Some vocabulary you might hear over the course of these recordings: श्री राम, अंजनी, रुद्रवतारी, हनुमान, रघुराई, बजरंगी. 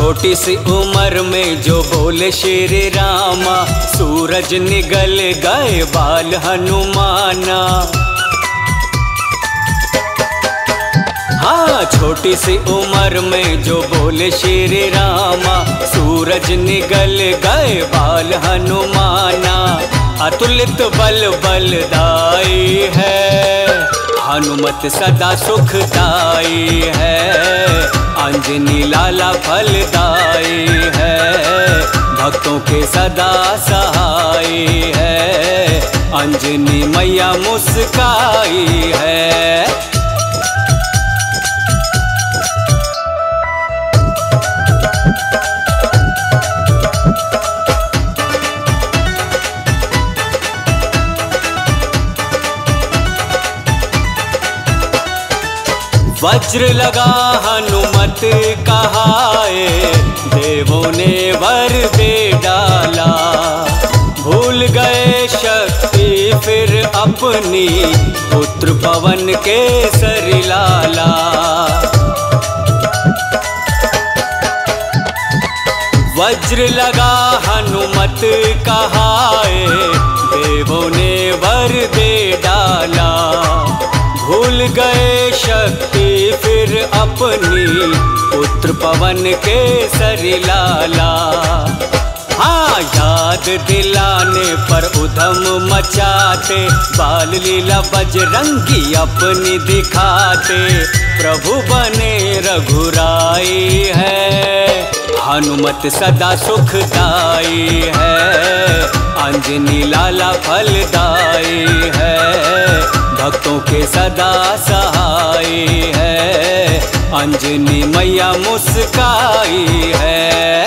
छोटी सी उम्र में जो बोले श्री रामा, सूरज निगल गए बाल हनुमाना। हाँ, छोटी सी उम्र में जो बोले श्री रामा, सूरज निगल गए बाल हनुमाना। अतुलित बल बलदाई है, हनुमत सदा सुखदाई है। अंजनी लाला फलदाई है, भक्तों के सदा सहाय है। अंजनी मैया मुस्काई है। वज्र लगा हनुमत कहाए, देवों ने वर दे डाला। भूल गए शक्ति फिर अपनी, पुत्र पवन के सर लाला। वज्र लगा हनुमत कहाए, देवों ने वर दे डाला। भूल गए शक्ति फिर अपनी, पुत्र पवन के सरी लाला। हाँ, याद दिलाने पर उधम मचाते, बाल लीला बजरंगी अपनी दिखाते। प्रभु बने रघुराई है, हनुमत सदा सुखदाई है। अंजनी लाला फलदाई है, भक्तों के सदा सहाय है। अंजनी मैया मुस्काई है।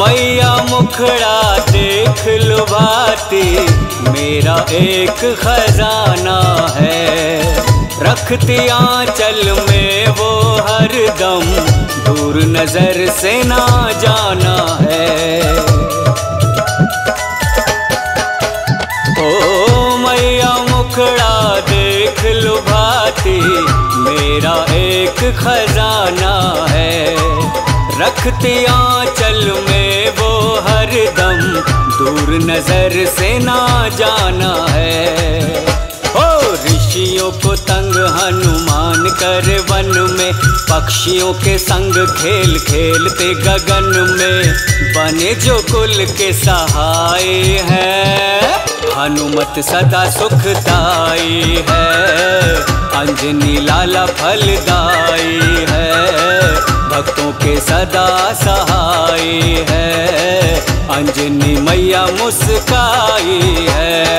मैया मुखड़ा देख लो भाती, मेरा एक खजाना है। रखती आंचल में वो हरदम, दूर नजर से ना जाना है। ओ मैया मुखड़ा देख लो भाती, मेरा एक खजाना है। रखती आंचल में वो हरदम, दूर नजर से ना जाना है। ऋषियों को तंग हनुमान करे वन में, पक्षियों के संग खेल खेलते गगन में। बने जो कुल के सहाय है, हनुमत सदा सुखदाई है। अंजनी लाला फलदाई है, भक्तों के सदा सहाय है। अंजनी मैया मुस्काई है।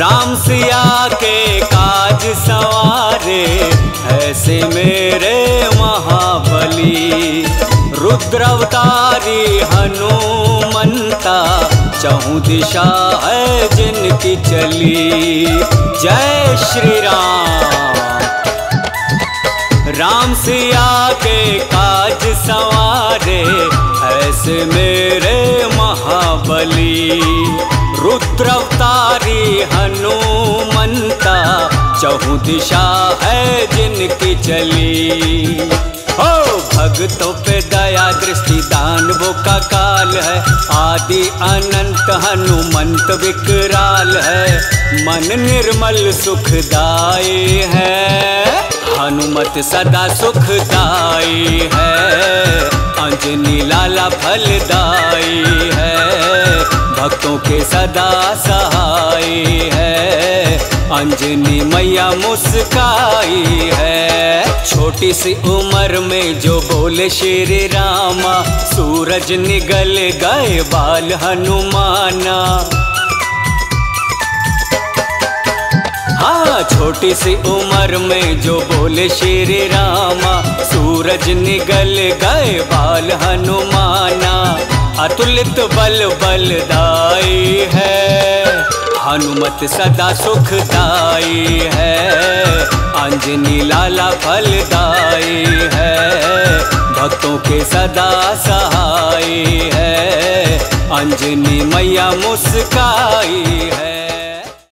राम सिया के काज सवारे, ऐसे मेरे महाबली। रुद्रवतारी हनुमंता, चहुं दिशा है जिनकी चली। जय श्री राम। राम सिया के काज सवारे, ऐसे मेरे महाबली। रुद्रवतारी हनुमंता, चहुं दिशा है जिनकी चली। ओ भक्तों पे दया दृष्टि दान वो का काल है। आदि अनंत हनुमंत विकराल है। मन निर्मल सुखदाई है, हनुमत सदा सुखदाई है। अंजनी लाला फलदाई है, भक्तों के सदा सहाय है। अंजनी मैया मुस्काई है। छोटी सी उम्र में जो बोले श्री रामा, सूरज निगल गए बाल हनुमाना। हाँ, छोटी सी उम्र में जो बोले श्री रामा, सूरज निगल गए बाल हनुमाना। अतुलित बल बलदाई है, हनुमत सदा सुखदाई है, अंजनी लाला फलदाई है, भक्तों के सदा सहाय है, अंजनी मैया मुस्काई है।